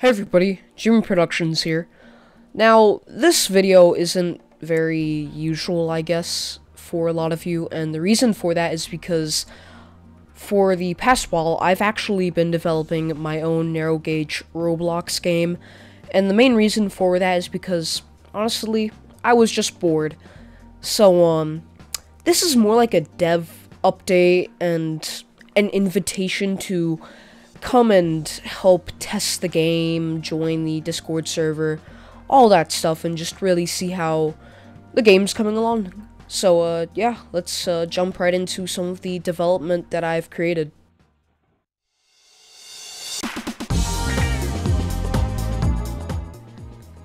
Hey everybody, Jimmy Productions here. Now, this video isn't very usual, I guess, for a lot of you, and the reason for that is because for the past while, I've actually been developing my own narrow gauge Roblox game, and the main reason for that is because, honestly, I was just bored. So, this is more like a dev update and an invitation to come and help test the game, join the Discord server, all that stuff, and just really see how the game's coming along. So, yeah, let's jump right into some of the development that I've created.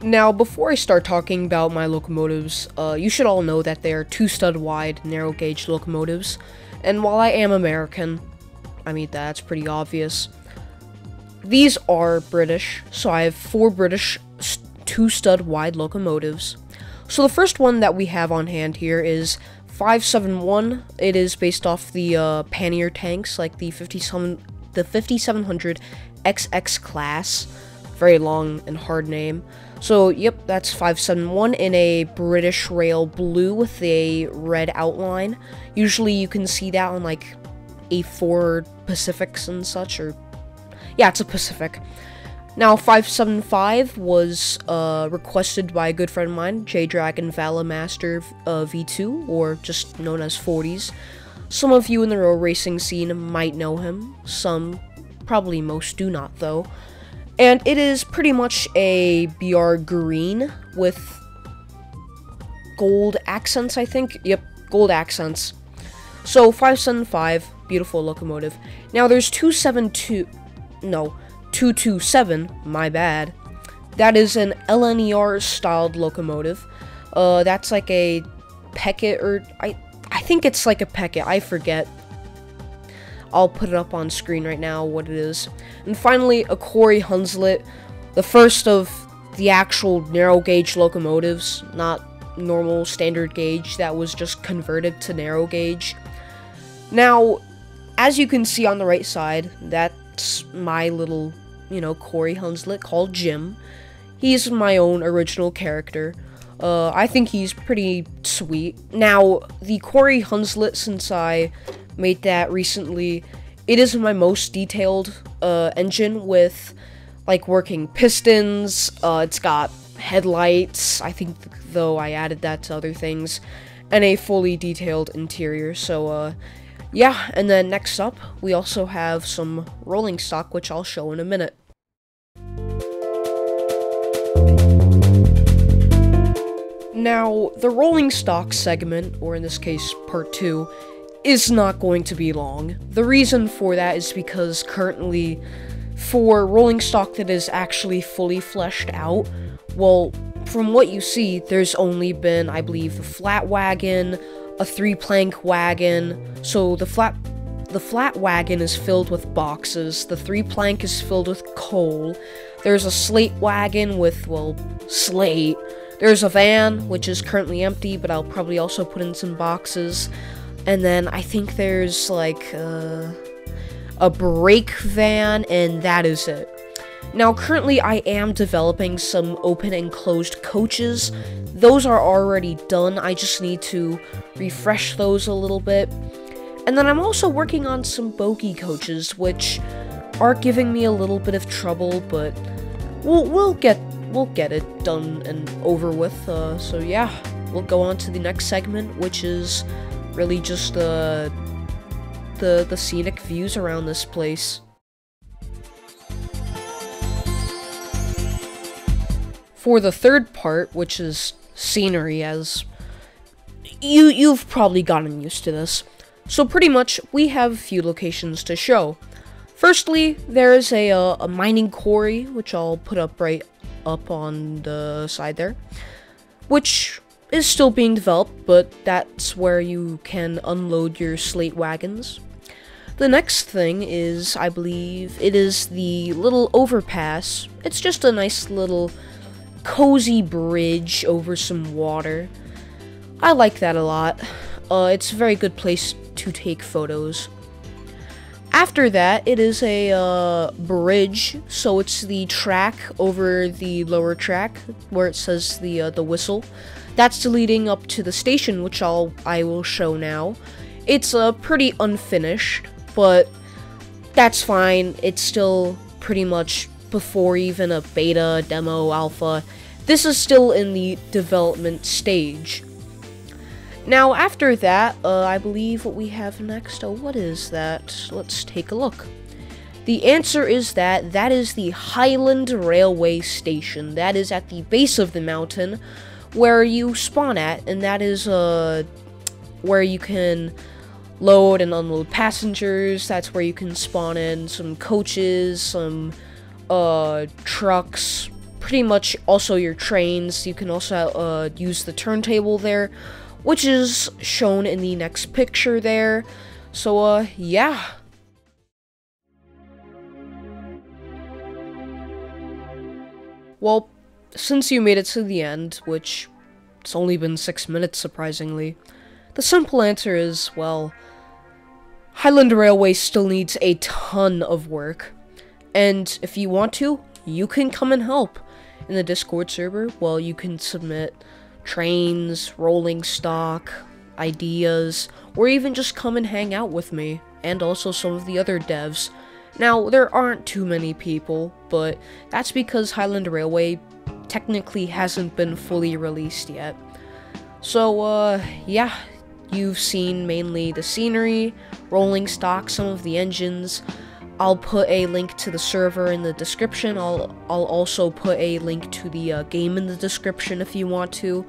Now, before I start talking about my locomotives, you should all know that they are 2-stud-wide, narrow-gauge locomotives, and while I am American, I mean, that's pretty obvious. These are British, so I have 4 British 2-stud-wide locomotives. So the first one that we have on hand here is 571. It is based off the pannier tanks, like the 5700 XX class. Very long and hard name. So, yep, that's 571 in a British Rail blue with a red outline. Usually you can see that on, like, A4 Pacifics and such, or... yeah, it's a Pacific. Now, 575 was requested by a good friend of mine, J-Dragon Valamaster V2, or just known as 40s. Some of you in the road racing scene might know him. Some, probably most, do not, though. And it is pretty much a BR green with gold accents, I think. Yep, gold accents. So, 575, beautiful locomotive. Now, there's 272... no, 227, my bad. That is an LNER-styled locomotive. That's like a Peckett, or... I think it's like a Peckett, I forget. I'll put it up on screen right now, what it is. And finally, a Cory Hunslet, the first of the actual narrow-gauge locomotives, not normal standard gauge, that was just converted to narrow-gauge. Now, as you can see on the right side, that's my little, you know, Cory Hunslet called Jim. He's my own original character. I think he's pretty sweet. Now, the Cory Hunslet, since I made that recently, it is my most detailed engine with, like, working pistons. It's got headlights, I think, though I added that to other things, and a fully detailed interior, so, yeah, and then next up, we also have some rolling stock, which I'll show in a minute. Now, the rolling stock segment, or in this case, part 2, is not going to be long. The reason for that is because currently, for rolling stock that is actually fully fleshed out, well, from what you see, there's only been, I believe, the flat wagon, a 3-plank wagon. So the flat wagon is filled with boxes, the 3-plank is filled with coal, there's a slate wagon with, well, slate, there's a van, which is currently empty, but I'll probably also put in some boxes, and then I think there's, like, a brake van, and that is it. Now, currently, I am developing some open and closed coaches. Those are already done, I just need to refresh those a little bit. And then I'm also working on some bogey coaches, which are giving me a little bit of trouble, but we'll get it done and over with. So yeah, we'll go on to the next segment, which is really just the scenic views around this place. For the third part, which is scenery, as you've probably gotten used to this. So pretty much, we have a few locations to show. Firstly, there is a mining quarry, which I'll put up right up on the side there, which is still being developed, but that's where you can unload your slate wagons. The next thing is, I believe, it is the little overpass. It's just a nice little cozy bridge over some water. I like that a lot. It's a very good place to take photos. After that, it is a bridge, so it's the track over the lower track where it says the whistle. That's leading up to the station, which I will show now. It's pretty unfinished, but that's fine. It's still pretty much before even a beta, demo, alpha. This is still in the development stage. Now, after that, I believe what we have next, what is that? Let's take a look. The answer is that is the Highland Railway Station. That is at the base of the mountain where you spawn at, and that is, where you can load and unload passengers. That's where you can spawn in some coaches, some, trucks, pretty much also your trains. You can also, use the turntable there, which is shown in the next picture there. So, yeah. Well, since you made it to the end, which it's only been 6 minutes, surprisingly, the simple answer is, well, Highland Railway still needs a ton of work. And if you want to, you can come and help in the Discord server. Well, you can submit trains, rolling stock, ideas, or even just come and hang out with me, and also some of the other devs. Now, there aren't too many people, but that's because Highland Railway technically hasn't been fully released yet. So, yeah, you've seen mainly the scenery, rolling stock, some of the engines. I'll put a link to the server in the description. I'll also put a link to the game in the description if you want to.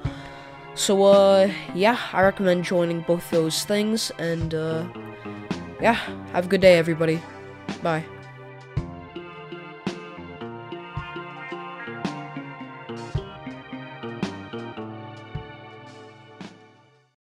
So, yeah, I recommend joining both those things, and, yeah, have a good day, everybody. Bye.